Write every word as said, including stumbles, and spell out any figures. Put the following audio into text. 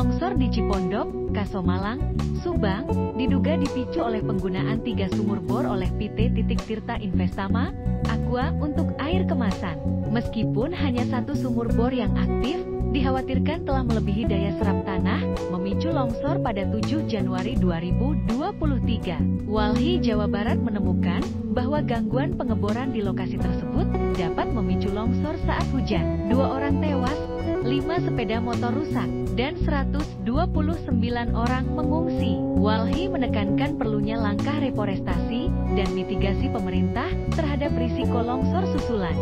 Longsor di Cipondok, Kasomalang, Subang, diduga dipicu oleh penggunaan tiga sumur bor oleh P T Tirta Investama, Aqua untuk air kemasan. Meskipun hanya satu sumur bor yang aktif, dikhawatirkan telah melebihi daya serap tanah, memicu longsor pada tujuh Januari dua ribu dua puluh tiga. Walhi Jawa Barat menemukan bahwa gangguan pengeboran di lokasi tersebut dapat memicu longsor saat hujan. Dua orang tewas, lima sepeda motor rusak, dan seratus dua puluh sembilan orang mengungsi. Walhi menekankan perlunya langkah reforestasi dan mitigasi pemerintah terhadap risiko longsor susulan.